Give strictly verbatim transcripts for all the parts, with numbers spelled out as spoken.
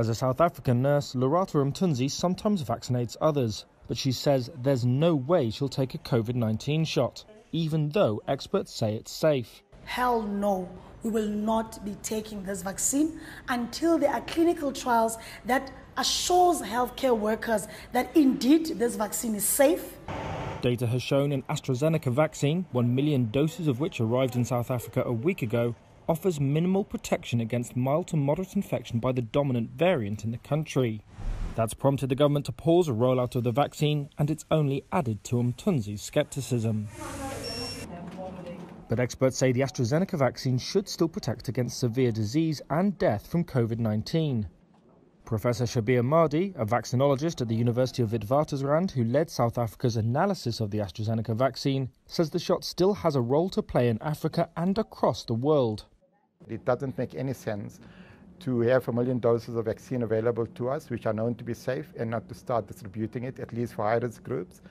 As a South African nurse, Lorato Mthunzi sometimes vaccinates others, but she says there's no way she'll take a COVID nineteen shot, even though experts say it's safe. Hell no, we will not be taking this vaccine until there are clinical trials that assures healthcare workers that indeed this vaccine is safe. Data has shown an AstraZeneca vaccine, one million doses of which arrived in South Africa a week ago, offers minimal protection against mild to moderate infection by the dominant variant in the country. That's prompted the government to pause a rollout of the vaccine, and it's only added to Mthunzi's scepticism. But experts say the AstraZeneca vaccine should still protect against severe disease and death from COVID nineteen. Professor Shabir Mahdi, a vaccinologist at the University of Witwatersrand who led South Africa's analysis of the AstraZeneca vaccine, says the shot still has a role to play in Africa and across the world. It doesn't make any sense to have a million doses of vaccine available to us, which are known to be safe, and not to start distributing it, at least for high-risk groups.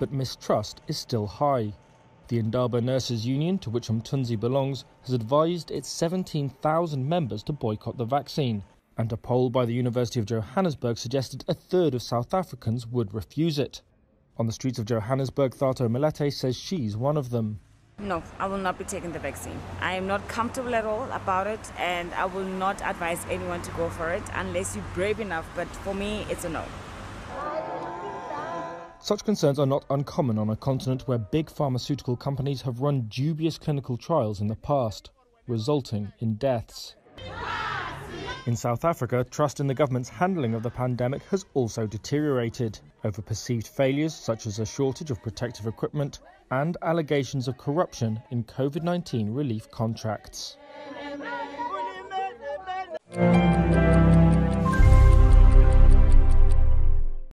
But mistrust is still high. The Indaba Nurses' Union, to which Mthunzi belongs, has advised its seventeen thousand members to boycott the vaccine. And a poll by the University of Johannesburg suggested a third of South Africans would refuse it. On the streets of Johannesburg, Thato Milete says she's one of them. No, I will not be taking the vaccine. I am not comfortable at all about it, and I will not advise anyone to go for it unless you're brave enough, but for me, it's a no. Such concerns are not uncommon on a continent where big pharmaceutical companies have run dubious clinical trials in the past, resulting in deaths. In South Africa, trust in the government's handling of the pandemic has also deteriorated over perceived failures such as a shortage of protective equipment and allegations of corruption in COVID nineteen relief contracts.